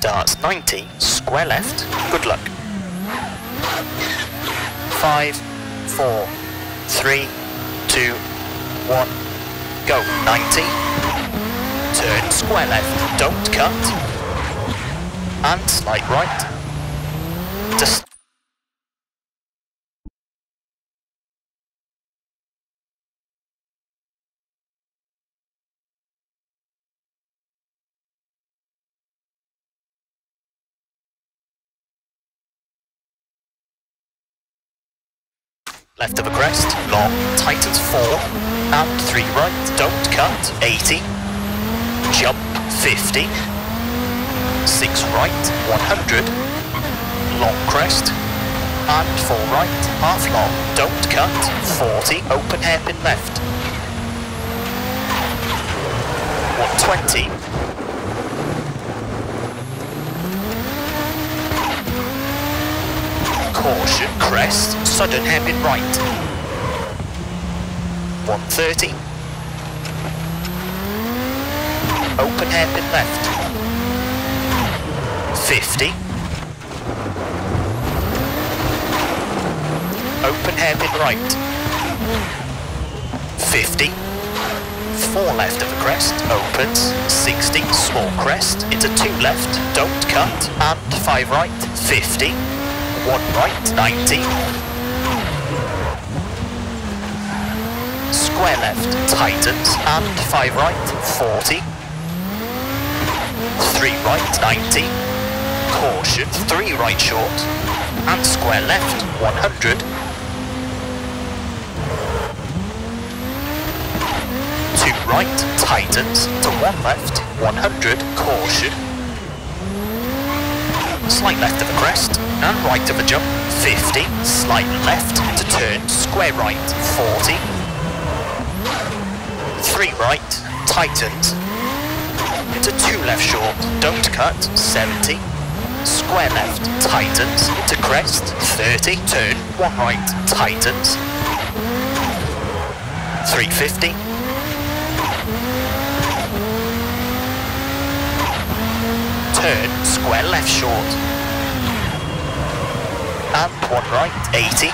starts 90, square left, good luck. 5, 4, 3, 2, 1, go. 90, turn square left, don't cut, and slight right, just left of a crest, long, tightens 4, and 3 right, don't cut, 80, jump 50, 6 right, 100, long crest, and 4 right, half long, don't cut, 40, open hairpin left, 120, 100 crest, sudden hairpin right, 130, open hairpin left, 50, open hairpin right, 50, 4 left of a crest, opens, 60, small crest, into 2 left, don't cut, and 5 right, 50, 1 right, 90, square left, tightens, and 5 right, 40, 3 right, 90, caution, 3 right short, and square left, 100, 2 right, tightens, to 1 left, 100, caution, slight left of a crest, and right of a jump, 50, slight left, to turn, square right, 40, 3 right, tightens, into 2 left short, don't cut, 70, square left, tightens, into crest, 30, turn, 1 right, tightens, 350, 3rd, square left short, and 1 right, 80,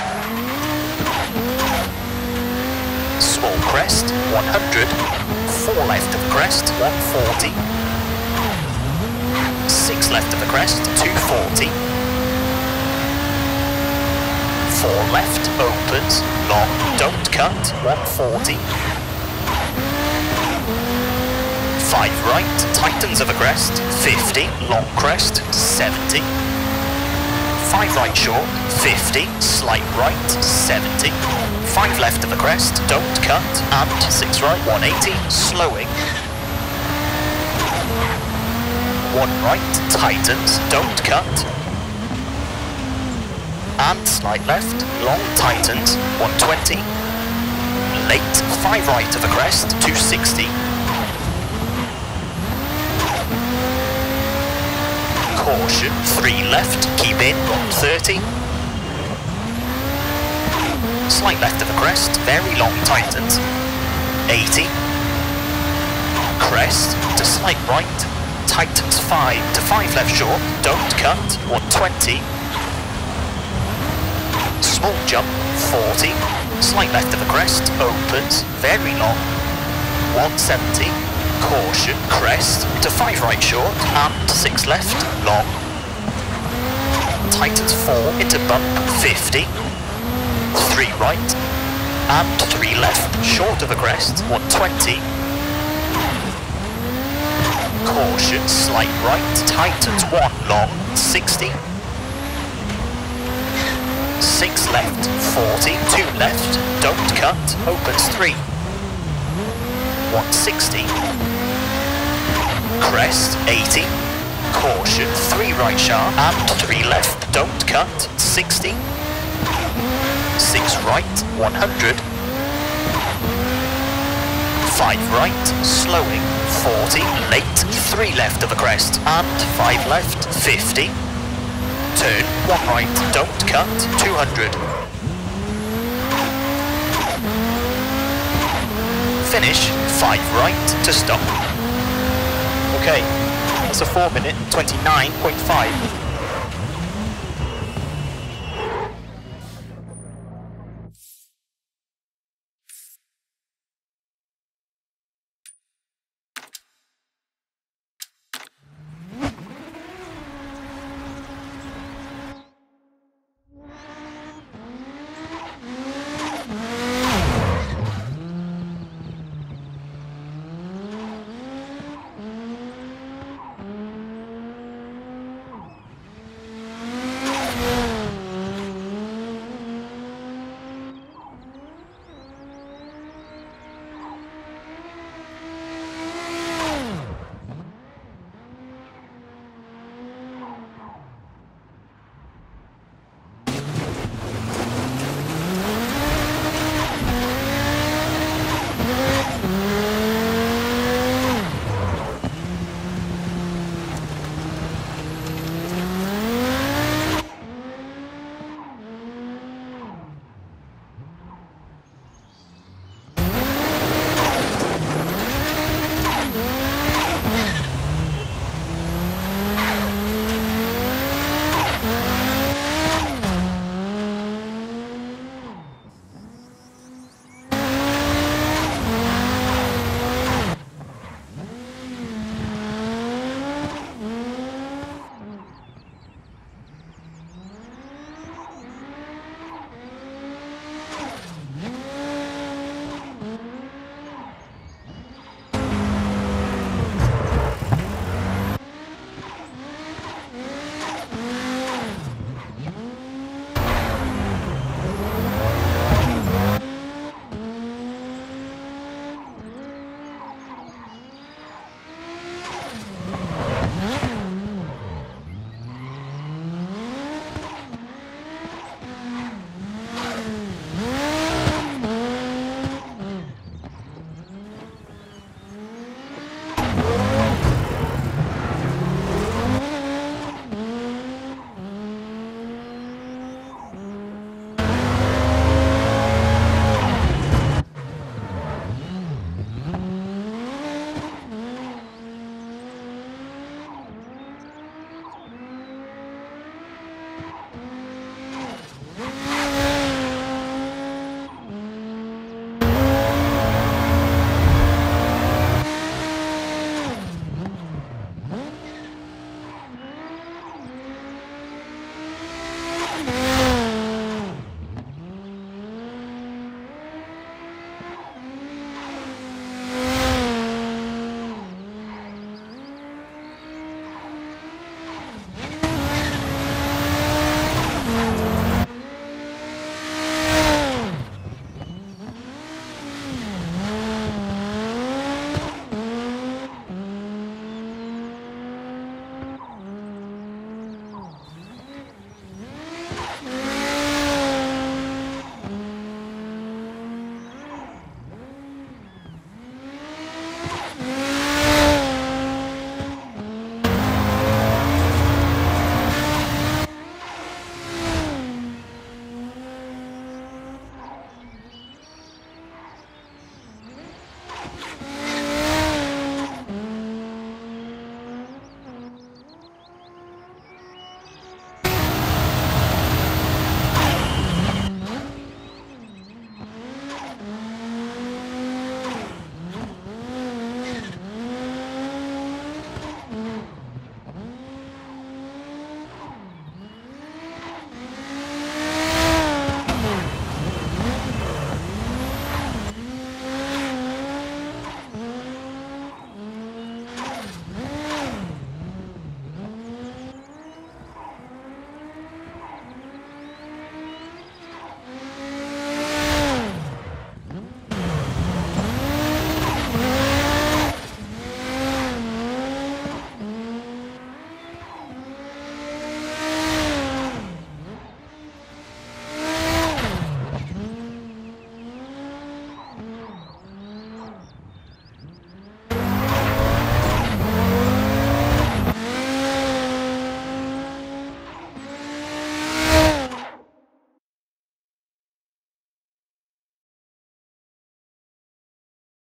small crest, 100, 4 left of crest, 140, 6 left of the crest, 240, 4 left, opens, long, don't cut, 140, 5 right, tightens of a crest, 50, long crest, 70, 5 right short, 50, slight right, 70, 5 left of a crest, don't cut, and 6 right, 180, slowing, 1 right, tightens, don't cut, and slight left, long tightens, 120, late, 5 right of a crest, 260, caution, 3 left, keep in, 130, slight left of a crest, very long tightens, 80, crest to slight right, tightens 5 to 5 left short, don't cut, 120, small jump, 40, slight left of a crest, opens, very long, 170, caution, crest, to 5 right short, and 6 left, long, tightens 4, into bump, 50, 3 right, and 3 left, short of a crest, 120, caution, slight right, tightens 1, long, 60, 6 left, 40, 2 left, don't cut, opens 3, 160, crest, 80, caution, 3 right sharp, and 3 left, don't cut, 60, 6 right, 100, 5 right, slowing, 40, late, 3 left of a crest, and 5 left, 50, turn, 1 right, don't cut, 200, finish, 5 right to stop. Okay, so 4 minute 29.5.